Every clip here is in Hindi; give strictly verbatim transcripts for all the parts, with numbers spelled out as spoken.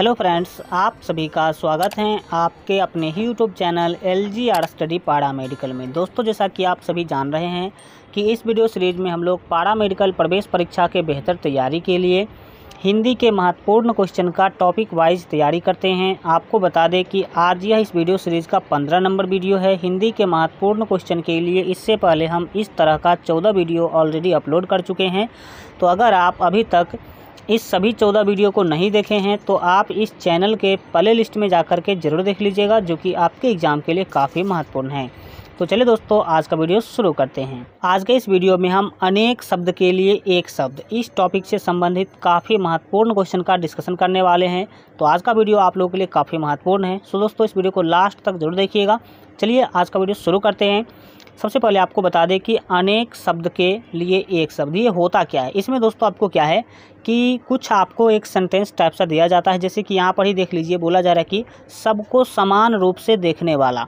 हेलो फ्रेंड्स, आप सभी का स्वागत है आपके अपने ही YouTube channel LGR study paramedical में। दोस्तों, जैसा कि आप सभी जान रहे हैं कि इस वीडियो सीरीज़ में हम लोग पारा मेडिकल प्रवेश परीक्षा के बेहतर तैयारी के लिए हिंदी के महत्वपूर्ण क्वेश्चन का टॉपिक वाइज तैयारी करते हैं। आपको बता दें कि आज यह इस वीडियो सीरीज़ का पंद्रह नंबर वीडियो है हिंदी के महत्वपूर्ण क्वेश्चन के लिए। इससे पहले हम इस तरह का चौदह वीडियो ऑलरेडी अपलोड कर चुके हैं। तो अगर आप अभी तक इस सभी चौदह वीडियो को नहीं देखे हैं तो आप इस चैनल के प्ले लिस्ट में जाकर के ज़रूर देख लीजिएगा, जो कि आपके एग्ज़ाम के लिए काफ़ी महत्वपूर्ण है। तो चलिए दोस्तों, आज का वीडियो शुरू करते हैं। आज के इस वीडियो में हम अनेक शब्द के लिए एक शब्द इस टॉपिक से संबंधित काफ़ी महत्वपूर्ण क्वेश्चन का डिस्कशन करने वाले हैं। तो आज का वीडियो आप लोगों के लिए काफ़ी महत्वपूर्ण है। सो दोस्तों, इस वीडियो को लास्ट तक जरूर देखिएगा। चलिए आज का वीडियो शुरू करते हैं। सबसे पहले आपको बता दें कि अनेक शब्द के लिए एक शब्द, ये होता क्या है? इसमें दोस्तों आपको क्या है कि कुछ आपको एक सेंटेंस टाइप सा दिया जाता है। जैसे कि यहाँ पर ही देख लीजिए, बोला जा रहा है कि सबको समान रूप से देखने वाला,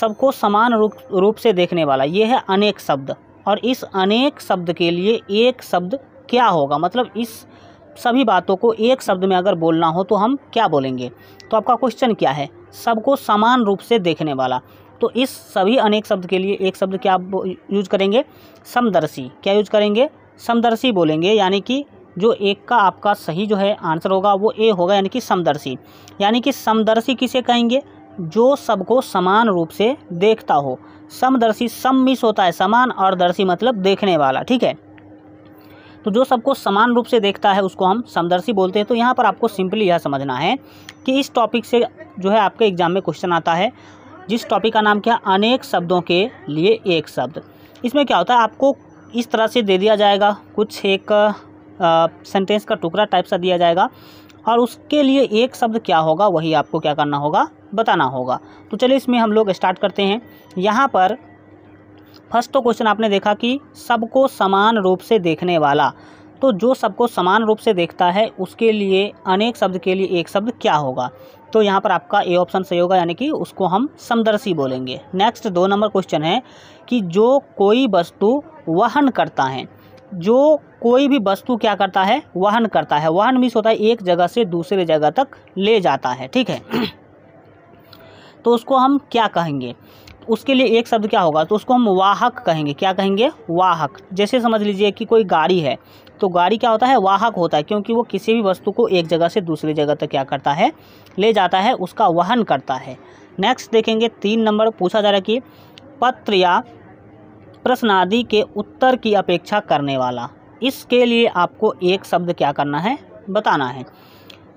सबको समान रूप रूप से देखने वाला, ये है अनेक शब्द। और इस अनेक शब्द के लिए एक शब्द क्या होगा, मतलब इस सभी बातों को एक शब्द में अगर बोलना हो तो हम क्या बोलेंगे? तो आपका क्वेश्चन क्या है? सबको समान रूप से देखने वाला। तो इस सभी अनेक शब्द के लिए एक शब्द क्या आप यूज करेंगे? समदर्शी। क्या यूज करेंगे? समदर्शी बोलेंगे। यानी कि जो एक का आपका सही जो है आंसर होगा वो ए होगा, यानी कि समदर्शी। यानी कि समदर्शी किसे कहेंगे? जो सबको समान रूप से देखता हो। समदर्शी, सम मिस होता है समान, और दर्शी मतलब देखने वाला। ठीक है, तो जो सबको समान रूप से देखता है उसको हम समदर्शी बोलते हैं। तो यहाँ पर आपको सिंपली यह समझना है कि इस टॉपिक से जो है आपके एग्जाम में क्वेश्चन आता है, जिस टॉपिक का नाम क्या है? अनेक शब्दों के लिए एक शब्द। इसमें क्या होता है, आपको इस तरह से दे दिया जाएगा, कुछ एक सेंटेंस का टुकड़ा टाइप सा दिया जाएगा, और उसके लिए एक शब्द क्या होगा वही आपको क्या करना होगा? बताना होगा। तो चलिए इसमें हम लोग स्टार्ट करते हैं। यहाँ पर फर्स्ट तो क्वेश्चन आपने देखा कि सबको समान रूप से देखने वाला, तो जो सबको समान रूप से देखता है उसके लिए अनेक शब्द के लिए एक शब्द क्या होगा? तो यहाँ पर आपका ए ऑप्शन सही होगा, यानी कि उसको हम समदर्शी बोलेंगे। नेक्स्ट दो नंबर क्वेश्चन है कि जो कोई वस्तु वहन करता है, जो कोई भी वस्तु क्या करता है? वहन करता है। वहन मीन्स होता है एक जगह से दूसरे जगह तक ले जाता है। ठीक है, तो उसको हम क्या कहेंगे? उसके लिए एक शब्द क्या होगा? तो उसको हम वाहक कहेंगे। क्या कहेंगे? वाहक। जैसे समझ लीजिए कि कोई गाड़ी है, तो गाड़ी क्या होता है? वाहक होता है, क्योंकि वो किसी भी वस्तु को एक जगह से दूसरी जगह तक क्या करता है? ले जाता है, उसका वहन करता है। नेक्स्ट देखेंगे तीन नंबर, पूछा जा रहा है कि पत्र या प्रश्न आदि के उत्तर की अपेक्षा करने वाला, इसके लिए आपको एक शब्द क्या करना है? बताना है।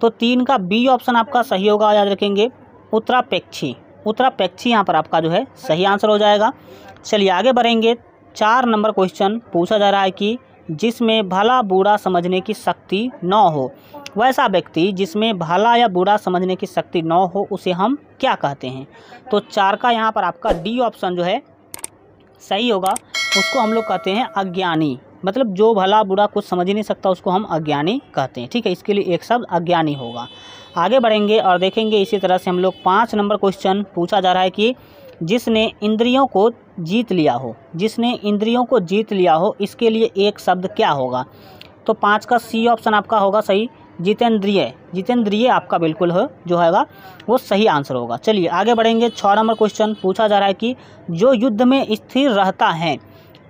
तो तीन का बी ऑप्शन आपका सही होगा, याद रखेंगे, उत्तरापेक्षी। उत्तरापेक्षी यहाँ पर आपका जो है सही आंसर हो जाएगा। चलिए आगे बढ़ेंगे। चार नंबर क्वेश्चन पूछा जा रहा है कि जिसमें भला बुरा समझने की शक्ति न हो, वैसा व्यक्ति जिसमें भला या बुरा समझने की शक्ति न हो उसे हम क्या कहते हैं? तो चार का यहाँ पर आपका डी ऑप्शन जो है सही होगा, उसको हम लोग कहते हैं अज्ञानी। मतलब जो भला बुरा कुछ समझ ही नहीं सकता उसको हम अज्ञानी कहते हैं। ठीक है, इसके लिए एक शब्द अज्ञानी होगा। आगे बढ़ेंगे और देखेंगे इसी तरह से हम लोग पाँच नंबर क्वेश्चन पूछा जा रहा है कि जिसने इंद्रियों को जीत लिया हो, जिसने इंद्रियों को जीत लिया हो, इसके लिए एक शब्द क्या होगा? तो पाँच का सी ऑप्शन आपका होगा सही, जितेंद्रिय। जितेंद्रिय आपका बिल्कुल हो जो हैगा वो सही आंसर होगा। चलिए आगे बढ़ेंगे। छः नंबर क्वेश्चन पूछा जा रहा है कि जो युद्ध में स्थिर रहता है,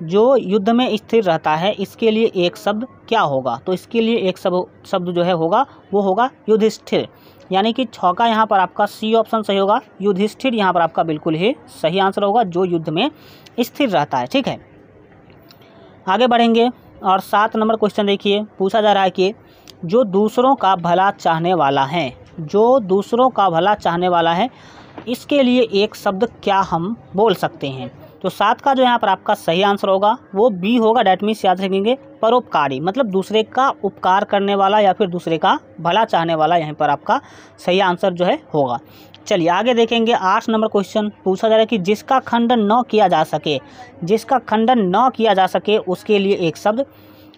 जो युद्ध में स्थिर रहता है, इसके लिए एक शब्द क्या होगा? तो इसके लिए एक शब्द शब्द जो है होगा वो होगा युधिष्ठिर। यानी कि छः का यहाँ पर आपका सी ऑप्शन सही होगा, युधिष्ठिर यहाँ पर आपका बिल्कुल ही सही आंसर होगा, जो युद्ध में स्थिर रहता है। ठीक है, आगे बढ़ेंगे और सात नंबर क्वेश्चन देखिए, पूछा जा रहा है कि जो दूसरों का भला चाहने वाला है, जो दूसरों का भला चाहने वाला है, इसके लिए एक शब्द क्या हम बोल सकते हैं? तो सात का जो यहाँ पर आपका सही आंसर होगा वो बी होगा, डैट मीन्स याद रखेंगे परोपकारी। मतलब दूसरे का उपकार करने वाला या फिर दूसरे का भला चाहने वाला, यहाँ पर आपका सही आंसर जो है होगा। चलिए आगे देखेंगे। आठ नंबर क्वेश्चन पूछा जा रहा है कि जिसका खंडन न किया जा सके, जिसका खंडन न किया जा सके, उसके लिए एक शब्द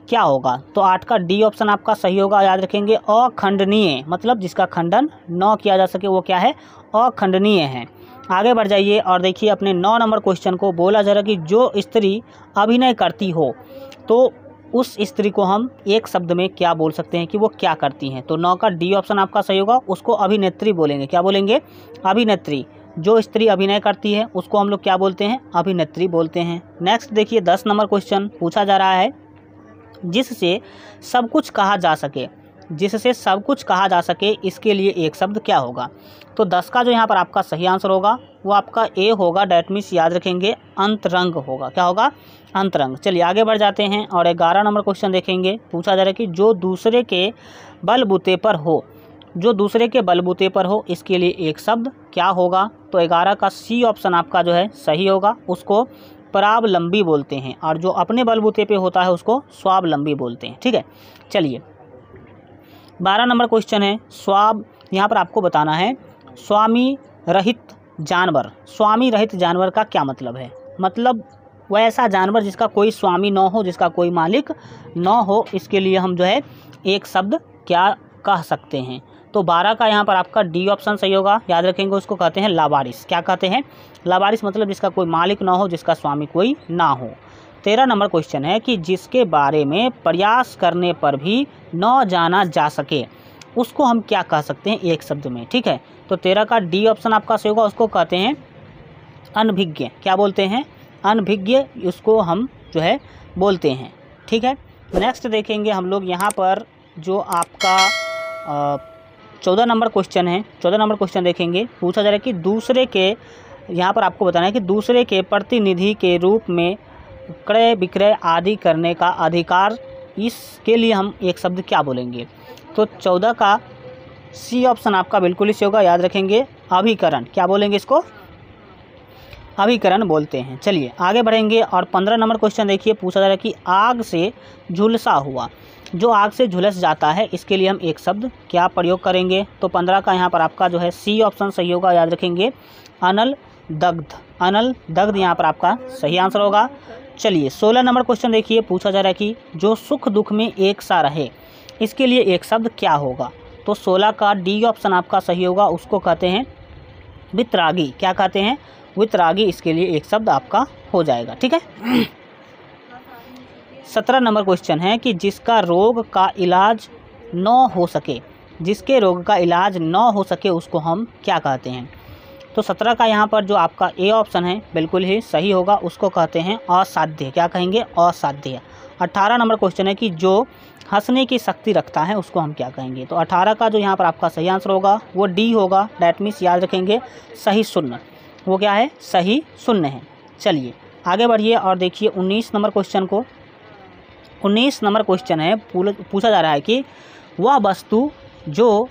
क्या होगा? तो आठ का डी ऑप्शन आपका सही होगा, याद रखेंगे, अखंडनीय। मतलब जिसका खंडन न किया जा सके वो क्या है? अखंडनीय है। आगे बढ़ जाइए और देखिए अपने नौ नंबर क्वेश्चन को, बोला जा रहा है कि जो स्त्री अभिनय करती हो, तो उस स्त्री को हम एक शब्द में क्या बोल सकते हैं कि वो क्या करती हैं। तो नौ का डी ऑप्शन आपका सही होगा, उसको अभिनेत्री बोलेंगे। क्या बोलेंगे? अभिनेत्री। जो स्त्री अभिनय करती है उसको हम लोग क्या बोलते हैं? अभिनेत्री बोलते हैं। नेक्स्ट देखिए दस नंबर क्वेश्चन पूछा जा रहा है, जिससे सब कुछ कहा जा सके। जिससे सब कुछ कहा जा सके इसके लिए एक शब्द क्या होगा। तो दस का जो यहाँ पर आपका सही आंसर होगा वो आपका ए होगा, डैट मीन्स याद रखेंगे अंतरंग होगा। क्या होगा? अंतरंग। चलिए आगे बढ़ जाते हैं और ग्यारह नंबर क्वेश्चन देखेंगे। पूछा जा रहा है कि जो दूसरे के बलबूते पर हो, जो दूसरे के बलबूते पर हो इसके लिए एक शब्द क्या होगा। तो ग्यारह का सी ऑप्शन आपका जो है सही होगा, उसको परावलंबी बोलते हैं, और जो अपने बलबूते पे होता है उसको स्वावलंबी बोलते हैं। ठीक है, चलिए बारह नंबर क्वेश्चन है स्वाब। यहाँ पर आपको बताना है स्वामी रहित जानवर। स्वामी रहित जानवर का क्या मतलब है? मतलब वह ऐसा जानवर जिसका कोई स्वामी ना हो, जिसका कोई मालिक ना हो, इसके लिए हम जो है एक शब्द क्या कह सकते हैं। तो बारह का यहाँ पर आपका डी ऑप्शन सही होगा, याद रखेंगे उसको कहते हैं लावारिस। क्या कहते हैं? लावारिस, मतलब जिसका कोई मालिक ना हो, जिसका स्वामी कोई ना हो। तेरह नंबर क्वेश्चन है कि जिसके बारे में प्रयास करने पर भी न जाना जा सके उसको हम क्या कह सकते हैं एक शब्द में। ठीक है, तो तेरह का डी ऑप्शन आपका सही होगा, उसको कहते हैं अनभिज्ञ। क्या बोलते हैं? अनभिज्ञ, उसको हम जो है बोलते हैं। ठीक है, नेक्स्ट देखेंगे हम लोग यहाँ पर जो आपका आ, चौदह नंबर क्वेश्चन है। चौदह नंबर क्वेश्चन देखेंगे, पूछा जा रहा है कि दूसरे के, यहाँ पर आपको बताना है कि दूसरे के प्रतिनिधि के रूप में क्रय विक्रय आदि करने का अधिकार, इसके लिए हम एक शब्द क्या बोलेंगे। तो चौदह का सी ऑप्शन आपका बिल्कुल ही सही होगा, याद रखेंगे अभिकरण। क्या बोलेंगे इसको? अभिकरण बोलते हैं। चलिए आगे बढ़ेंगे और पंद्रह नंबर क्वेश्चन देखिए, पूछा जा रहा है कि आग से झुलसा हुआ। जो आग से झुलस जाता है इसके लिए हम एक शब्द क्या प्रयोग करेंगे। तो पंद्रह का यहाँ पर आपका जो है सी ऑप्शन सही होगा, याद रखेंगे अनल दग्ध। अनल दग्ध यहाँ पर आपका सही आंसर होगा। चलिए सोलह नंबर क्वेश्चन देखिए, पूछा जा रहा है कि जो सुख दुख में एक सा रहे इसके लिए एक शब्द क्या होगा। तो सोलह का डी ऑप्शन आपका सही होगा, उसको कहते हैं वितरागी। क्या कहते हैं? वितरागी, इसके लिए एक शब्द आपका हो जाएगा। ठीक है, सत्रह नंबर क्वेश्चन है कि जिसका रोग का इलाज न हो सके, जिसके रोग का इलाज न हो सके उसको हम क्या कहते हैं। तो सत्रह का यहाँ पर जो आपका ए ऑप्शन है बिल्कुल ही सही होगा, उसको कहते हैं असाध्य। क्या कहेंगे? असाध्य। अट्ठारह नंबर क्वेश्चन है कि जो हंसने की शक्ति रखता है उसको हम क्या कहेंगे। तो अट्ठारह का जो यहाँ पर आपका सही आंसर होगा वो डी होगा, डैट मीन्स याद रखेंगे सही शून्य। वो क्या है? सही शून्य है। चलिए आगे बढ़िए और देखिए उन्नीस नंबर क्वेश्चन को। उन्नीस नंबर क्वेश्चन है, पूछा जा रहा है कि वह वस्तु जो,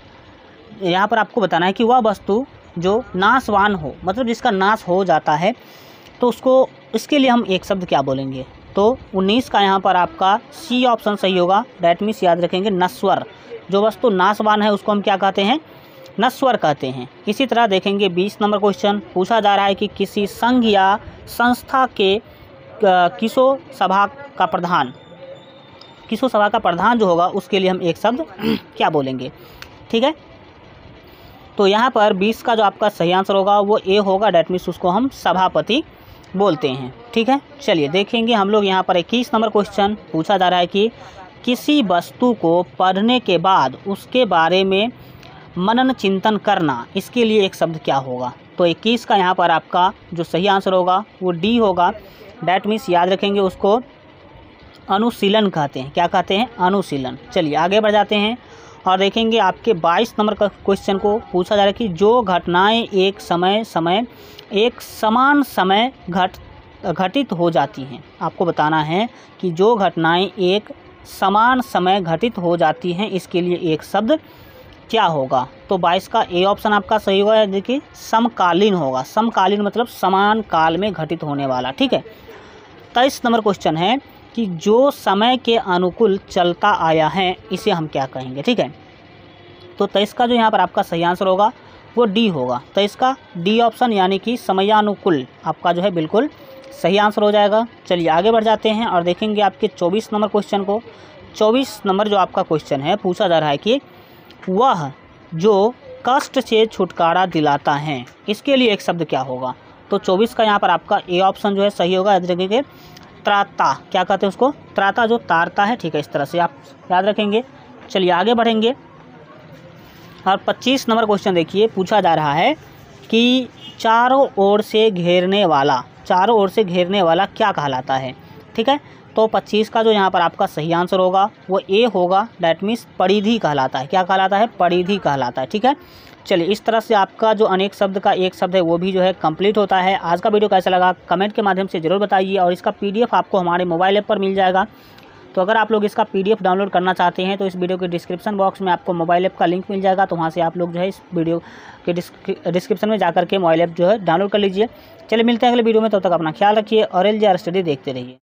यहाँ पर आपको बताना है कि वह वस्तु जो नाशवान हो, मतलब जिसका नाश हो जाता है, तो उसको, इसके लिए हम एक शब्द क्या बोलेंगे। तो उन्नीस का यहाँ पर आपका सी ऑप्शन सही होगा, डैट मीन्स याद रखेंगे नश्वर। जो वस्तु नाशवान है उसको हम क्या कहते हैं? नश्वर कहते हैं। इसी तरह देखेंगे बीस नंबर क्वेश्चन, पूछा जा रहा है कि किसी संघ या संस्था के किशो सभा का प्रधान, किशो सभा का प्रधान जो होगा उसके लिए हम एक शब्द क्या बोलेंगे। ठीक है, तो यहाँ पर बीस का जो आपका सही आंसर होगा वो ए होगा, डैट मीन्स उसको हम सभापति बोलते हैं। ठीक है, चलिए देखेंगे हम लोग यहाँ पर इक्कीस नंबर क्वेश्चन, पूछा जा रहा है कि किसी वस्तु को पढ़ने के बाद उसके बारे में मनन चिंतन करना, इसके लिए एक शब्द क्या होगा। तो इक्कीस का यहाँ पर आपका जो सही आंसर होगा वो डी होगा, डैट मीन्स याद रखेंगे उसको अनुशीलन कहते हैं। क्या कहते हैं? अनुशीलन। चलिए आगे बढ़ जाते हैं और देखेंगे आपके बाईस नंबर का क्वेश्चन को, पूछा जा रहा है कि जो घटनाएं एक समय समय एक समान समय घट घटित हो जाती हैं। आपको बताना है कि जो घटनाएं एक समान समय घटित हो जाती हैं इसके लिए एक शब्द क्या होगा। तो बाईस का ए ऑप्शन आपका सही होगा, देखिए समकालीन होगा। समकालीन मतलब समान काल में घटित होने वाला। ठीक है, तेईस नंबर क्वेश्चन है कि जो समय के अनुकूल चलता आया है इसे हम क्या कहेंगे। ठीक है, तो तेईस का जो यहाँ पर आपका सही आंसर होगा वो डी होगा। तेईस का डी ऑप्शन यानी कि समयानुकूल आपका जो है बिल्कुल सही आंसर हो जाएगा। चलिए आगे बढ़ जाते हैं और देखेंगे आपके चौबीस नंबर क्वेश्चन को। चौबीस नंबर जो आपका क्वेश्चन है, पूछा जा रहा है कि वह जो कष्ट से छुटकारा दिलाता है इसके लिए एक शब्द क्या होगा। तो चौबीस का यहाँ पर आपका ए ऑप्शन जो है सही होगा, याद रखेंगे त्राता, क्या कहते हैं उसको, त्राता जो तारता है, ठीक है, इस तरह से आप याद रखेंगे। चलिए आगे बढ़ेंगे और पच्चीस नंबर क्वेश्चन देखिए, पूछा जा रहा है कि चारों ओर से घेरने वाला, चारों ओर से घेरने वाला क्या कहलाता है, ठीक है। तो पच्चीस का जो यहाँ पर आपका सही आंसर होगा वो ए होगा, डैट मीन्स परिधि कहलाता है। क्या कहलाता है? परिधि कहलाता है, ठीक है। चलिए इस तरह से आपका जो अनेक शब्द का एक शब्द है वो भी जो है कंप्लीट होता है। आज का वीडियो कैसा लगा कमेंट के माध्यम से ज़रूर बताइए और इसका पीडीएफ आपको हमारे मोबाइल ऐप पर मिल जाएगा। तो अगर आप लोग इसका पीडीएफ डाउनलोड करना चाहते हैं तो इस वीडियो के डिस्क्रिप्शन बॉक्स में आपको मोबाइल ऐप का लिंक मिल जाएगा, तो वहाँ से आप लोग जो है इस वीडियो के डिस्क्रिप्शन में जाकर के मोबाइल ऐप जो है डाउनलोड कर लीजिए। चलिए मिलते हैं अगले वीडियो में, तब तक अपना ख्याल रखिए और एलजीआर स्टडी देखते रहिए।